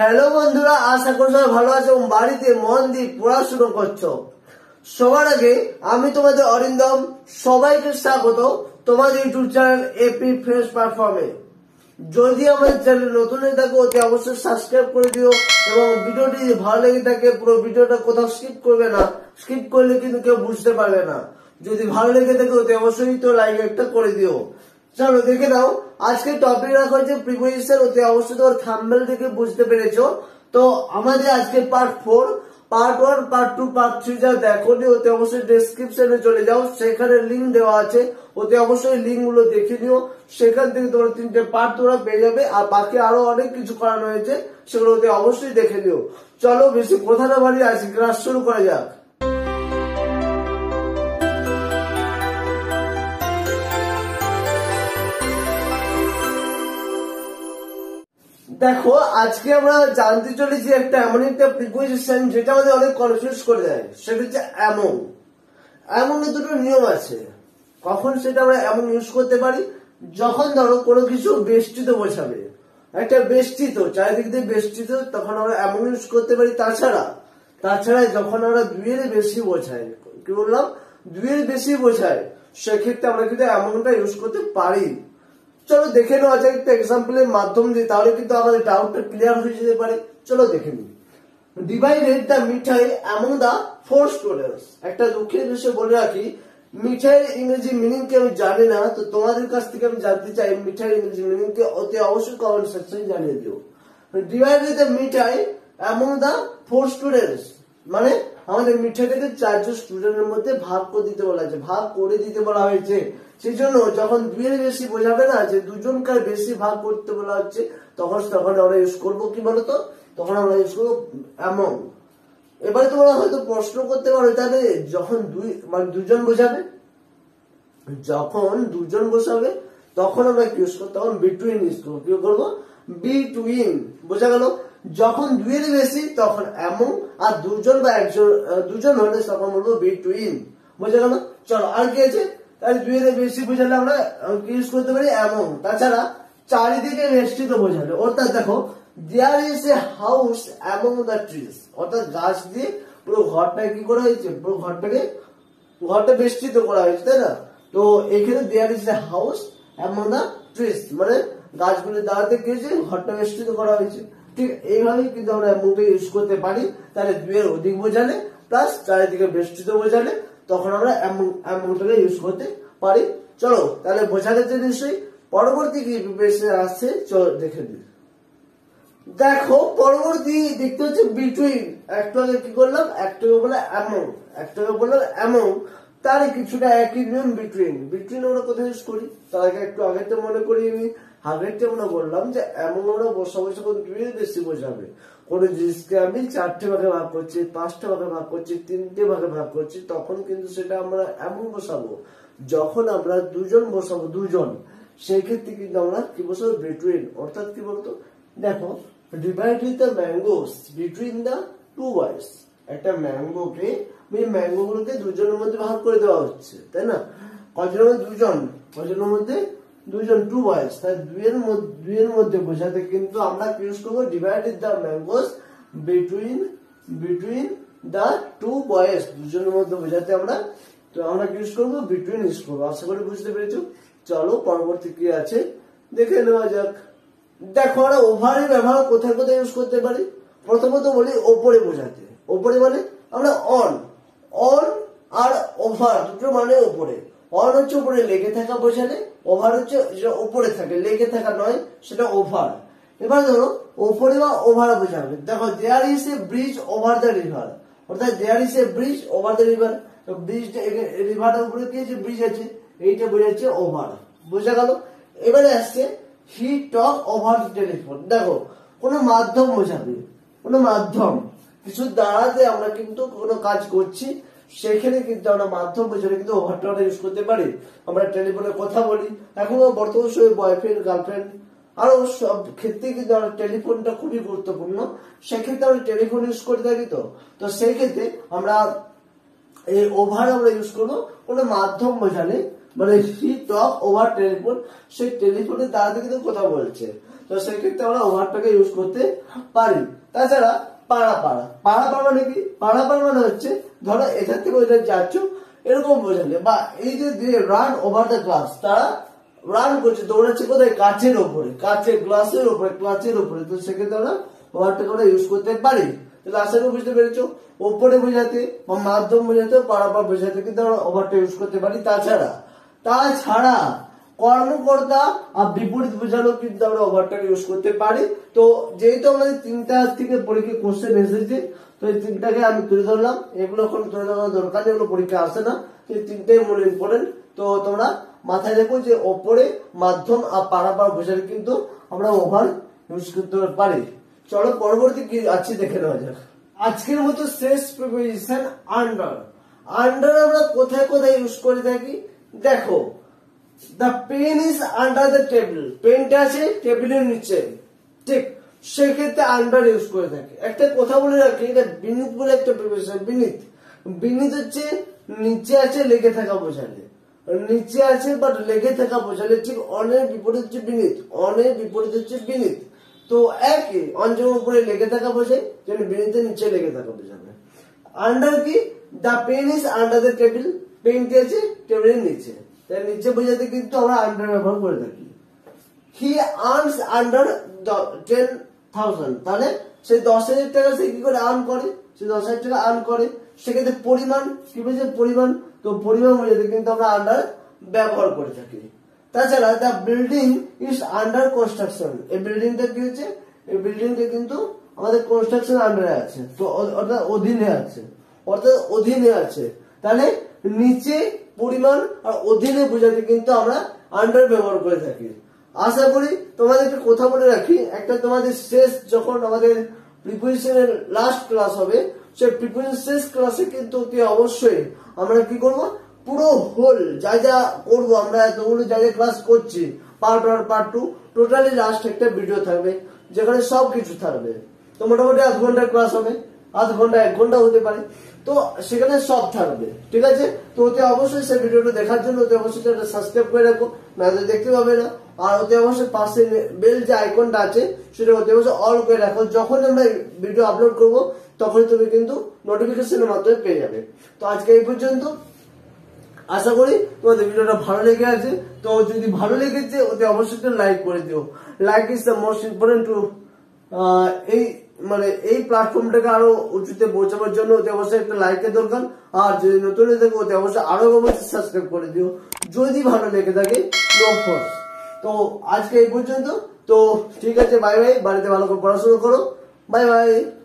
Hello बंधुरा आशा कर भलो आज बाड़ी मन दिए पढ़ाशुनो करो सवार आगे तुम्हारे अरिंदम सबाई के स्वागत तुम्हारे यूट्यूब चैनल एपी फ्रेश परफॉर्मे जदि चैनल नतून थको अति अवश्य सबसक्राइब कर दिओ और भिडियोटी भालो लेगे थाके पुरो भिडियोटा कोथाओ स्किप करबे ना। स्किप करले किन्तु केउ बुझते पारबे ना। जदि भालो लेगे थाके अति अवश्य तो लाइक एकटा करे दिओ। चलो देखे नाओ आज के टपिक रखा है प्रिपोजिशन होते अवश्य तो थंबनेल देखे बुझते पेरेछ। तो हमारे आज के पार्ट 4 पार्ट 1 पार्ट 2 पार्ट 3 जा देखोनी होते अवश्य डिस्क्रिप्शन में चले जाओ সেখানে लिंक দেওয়া আছে ওতে অবশ্যই লিংক গুলো দেখে নিও। সেখান থেকে তোমরা তিনটে পার্ট তোমরা পেয়ে যাবে আর বাকি আরো অনেক কিছু করানো হয়েছে সেগুলো ওতে অবশ্যই দেখে নিও। চলো বেশি কথা না বাড়িয়ে আজ ক্লাস শুরু করা যাক। देखो आज के जानते चले एक प्रिपोजिशन जो कन्फ्यूज कर जाए एमन दुटो नियम आछे कखन सेटा एमन यूज करते पारी जखन धरो कोनो किछु बेष्टित बोझाबे एकटा बेष्टित चारिदिक दिये बेष्टित तखन आमरा एमन यूज करते पारी। ताछाड़ा जखन आमरा दुइयेर बेशी बोझाई कि बोललाम दुइयेर बेशी बोझाई सेई क्षेत्रे आमरा किन्तु एमनटा यूज करते पारी। चलो देखे ना आज एक एग्जाम्पल माध्यम दिए डाउट क्लियर हो जाते। चलो देखे डिवाइडेड द मिठाई अमंग द फोर स्टूडेंट्स एक दुखेर विषय बोले राखी मिठाई इंग्रेजी मीनिंग के हमें जाने ना तो तुम्हारे काछ थेके हमें जानते चाहिए मिठाई इंग्रेजी मीनिंग के अति अवश्य कमेंट सेक्शन जानिए दिओ। डिवाइडेड द मिठाई अमंग द फोर स्टूडेंट्स माने हमारे मिठाई चार जो स्टूडेंट मध्य भाग को दीते बोला भाग कर दीते बोला जखन दुइयेर बेशी बोझाबे ना दुजोनकार बेशी भाग करते बोला तखन यूज करब कि बोलतो तखन आमरा यूज करब अमंग। एबारे तोमरा होयतो प्रश्न करते पारो ताहले जखन दुई माने दुजोन बोझाबे जखन दुजोन बोझाबे तखन आमरा कि यूज करब तखन बिटुइन यूज करब कि करब बिटुइन बोझा गेल। जखन दुइयेर बेशी तखन अमंग और दुजोन बा एकजन दुजोन हले तखन बोलबो बिटुइन बोझा गेल। चलो आर कि आछे दुएर बेशी बोझाले आमरा कि यूज करते पारी अमंग। ताछाड़ा चारिदिके बेष्टित बोझाले अर्थात देखो there is a house among the trees अर्थात गाछ दिए পুরো ঘরটা কি করা হয়েছে পুরো ঘরটা বেষ্টিত করা হয়েছে তাই না। তো এখানে there is a house among the trees মানে গাছগুলি দাঁড়াতে কি হয়েছে ঘরটা বেষ্টিত করা হয়েছে। ঠিক এইভাবে কিন্তু আমরা অ্যামংটা ইউজ করতে পারি। তাহলে দুয়ের অধিক বোঝালে প্লাস চারিদিকে বেষ্টিত বোঝালে তখন আমরা অ্যামংটাকে ইউজ করতে পারি। চলো তাহলে বোঝা গেছে নিশ্চয়ই। পরবর্তী কি প্রিপারেশন আসছে চলো দেখে নিই। দেখো পরবর্তী দেখতে হচ্ছে বিটুইন একটাকে কি করলাম একটাকে বলে অ্যামং একটাকে বলে অ্যামং তার কিছুটা একই নিয়ম বিটুইন বিটুইন আমরা কোথায় ইউজ করি তার আগে একটু আগে তো মনে করি আমি আগেরটা আমরা বললাম যে অ্যামং আমরা বসা বসে কোন দুইয়ের বেশি বোঝাবে কোনো জিনিসকে আমি চারটে ভাগে ভাগ করছি পাঁচটা ভাগে ভাগ করছি তিনটে ভাগে ভাগ করছি তখন কিন্তু সেটা আমরা অ্যামং বসাবো। যখন আমরা দুজন বসাবো দুজন সেই ক্ষেত্রে কিন্তু আমরা কি বসাবো বিটুইন অর্থাৎ কি বলতো দেখো divide with the mangoes between the two wives একটা ম্যাঙ্গোকে এই ম্যাঙ্গোগুলোকে দুজনের মধ্যে ভাগ করে দেওয়া হচ্ছে তাই না। কজনের দুজন কজনের মধ্যে দুজন টু ওয়াইস তাই দুইয়ের মধ্যে বোঝাতে কিন্তু আমরা ইউজ করব divide with the mangoes between the two wives দুজনের মধ্যে বোঝাতে আমরা तो আমরা ইউজ করব বিটুইন ইউজ করব। আশা করি বুঝতে পেরেছো। চলো পরবর্তী কি আছে দেখে নেওয়া যাক। দেখো আমরা ওভারে ব্যবহার কোথায় কোথায় ইউজ করতে পারি প্রথমত বলি উপরে বোঝাতে উপরে মানে আমরা অন অন আর ওভার দুটো মানে উপরে অন হচ্ছে উপরে লেগে থাকা বোঝালে ওভার হচ্ছে যেটা উপরে থাকে লেগে থাকা নয় সেটা ওভার। এবার ধরো উপরে বা ওভার বোঝাবে দেখো there is a bridge over the river অর্থাৎ there is a bridge over the river bridge river उपरे ब्रिज आछे बोझाচ্ছে ओभार बोझा গেল। এবারে আসছে he talk over the telephone দেখো কোন মাধ্যম বোঝাবে কোন মাধ্যম কিছু দাঁড়াতে আমরা কিন্তু কোন কাজ করছি সেখানে কিন্তু আমরা মাধ্যম বোঝালে কিন্তু ওভারটা ইউজ করতে পারি। আমরা টেলিফোনে কথা বলি এখন বর্তমান সময়ে বয়ফ্রেন্ড গার্লফ্রেন্ড আরো সব ক্ষেত্রে কিন্তু আমরা টেলিফোনটা খুবই গুরুত্বপূর্ণ সেক্ষেত্রে আমরা টেলিফোন ইউজ করে থাকি। তো সেই ক্ষেত্রে আমরা ओभार আমরা ইউজ করব কোন মাধ্যম বোঝালে মানে হি টক ওভার টেলিফোন সেই টেলিফোনে দাঁড়াতে কিন্তু কথা বলছে তো সেই ক্ষেত্রে আমরা ওভারটাকে ইউজ করতে পারি। তাছাড়া পাড়াপাড়া, পাড়াপাড়া মানে কি? পাড়াপাড়া মানে হচ্ছে ধরো এখান থেকে ওইটা যাচ্ছ এরকম বোঝালে, বা এই যে রান ওভার দ্য গ্লাস, তারা রান করছে, দৌড়াচ্ছে কোথায়? কাঁচের ওপরে, কাঁচের গ্লাসের ওপরে, কাঁচের ওপরে। তো সেক্ষেত্রে আমরা ওভারটাকে আমরা ইউজ করতে পারি। তাহলে আশা করি বুঝতে পেরেছো, ওপরে বোঝাতে বা মাধ্যম বোঝাতে পাড়াপাড়া বোঝাতে কিন্তু আমরা ওভারটা ইউজ করতে পারি। তাছাড়া কর্মকর্তা আর বিপরীত বোঝানো কিন্তু আমরা ওভারটা ইউজ করতে পারি। তো যেহেতু আমাদের তিনটা থেকে পরীক্ষা কোশ্চেন এসেছে, তো এই তিনটাকে আমি তুলে ধরলাম। এগুলো এখন তুলে ধরার দরকার নেই, এগুলো পরীক্ষা আসে না। এই তিনটাই মনে ইম্পর্টেন্ট। তো তোমরা মাথায় রেখো যে ওপরে, মাধ্যম আর পাড়াপাড়া বোঝাতে কিন্তু আমরা ওভার ইউজ করতে পারি। চলো পরবর্তী কি আছে দেখে নেওয়া যাক। আজকের মতো শেষ প্রিপোজিশন আন্ডার। আন্ডার আমরা কোথায় কোথায় ইউজ করে থাকি দেখো। The pen is under the table. পেনটা আছে টেবিলের নিচে, ঠিক সেক্ষেত্রে আন্ডার ইউজ করে থাকে। একটা কথা বলে রাখি, এটা বিনীত বলে একটা প্রিপোজিশন। বিনীত, বিনীত হচ্ছে নিচে আছে লেগে থাকা বোঝালে, নিচে আছে বাট লেগে থাকা বোঝালে। ঠিক অনের বিপরীত হচ্ছে বিনীত, অনের বিপরীত হচ্ছে বিনীত। তো একই অঞ্জন উপরে লেগে থাকা বোঝায়, যেমন বিনীতের নিচে লেগে থাকা বোঝাবে। আন্ডার কি? The pen is under the table, পেনটি আছে টেবিলের নিচে, তাই নিচে বোঝাতে কিন্তু আমরা আন্ডার ব্যবহার করে থাকি। হি আর্নস আন্ডার 10,000, তাহলে সে 10,000 টাকা সে কি করে আর্ন করে? সে 10,000 টাকা আর্ন করে। সেক্ষেত্রে পরিমাণ কি বলছে? পরিমাণ। তো পরিমাণ বোঝাতে কিন্তু আমরা আন্ডার ব্যবহার করে থাকি। তাছাড়া the building is under construction, এই বিল্ডিংটা কি হচ্ছে? এই বিল্ডিংটা কিন্তু আমাদের কনস্ট্রাকশন আন্ডারে আছে, তো অর্থাৎ অধীনে আছে, অর্থাৎ অধীনে আছে। তাহলে নিচে পরিমাণ আর অধীনে বোঝাতে কিন্তু আমরা আন্ডার ব্যবহার করে থাকি। আশা করি তোমাদের একটা কথা বলে রাখি, একটা তোমাদের শেষ যখন আমাদের প্রিপোজিশনের লাস্ট ক্লাস হবে, সেই প্রিপোজিশন শেষ ক্লাসে কিন্তু অতি অবশ্যই আমরা কি করব, পুরো হোল যা যা করবো আমরা, এতগুলো যা যা ক্লাস করছি part one part two, totally last একটা ভিডিও থাকবে যেখানে সব কিছু থাকবে। তো মোটামুটি আধ ঘন্টার ক্লাস হবে, আধ ঘন্টা এক ঘন্টা হতে পারে, তো সেখানে সব থাকবে, ঠিক আছে? তো অতি অবশ্যই সেই ভিডিওটা দেখার জন্য অতি অবশ্যই চ্যানেলটা সাবস্ক্রাইব করে রাখো, না হলে দেখতে পাবে না। আর অতি অবশ্যই পাশে বেল যে আইকনটা আছে সেটা অতি অবশ্যই অল করে রাখো, যখন আমরা ভিডিও আপলোড করব তখন তুমি কিন্তু নোটিফিকেশনের মাধ্যমে পেয়ে যাবে। তো আজকে এই পর্যন্ত। আশা করি তোমাদের ভিডিওটা ভালো লেগে আছে। তো যদি ভালো লেগেছে অতি অবশ্যই লাইক করে দিও। Like is the most important to এই প্ল্যাটফর্মটাকে আরো উঁচুতে পৌঁছাবার জন্য অতি অবশ্যই একটা লাইকের দরকার। আর যদি নতুন হয়ে থাকে অতি অবশ্যই আরো সাবস্ক্রাইব করে দিও যদি ভালো লেগে থাকে। তো আজকে এই পর্যন্ত। তো ঠিক আছে, বাই বাই। বাড়িতে ভালো করে পড়াশোনা করো। Bye by.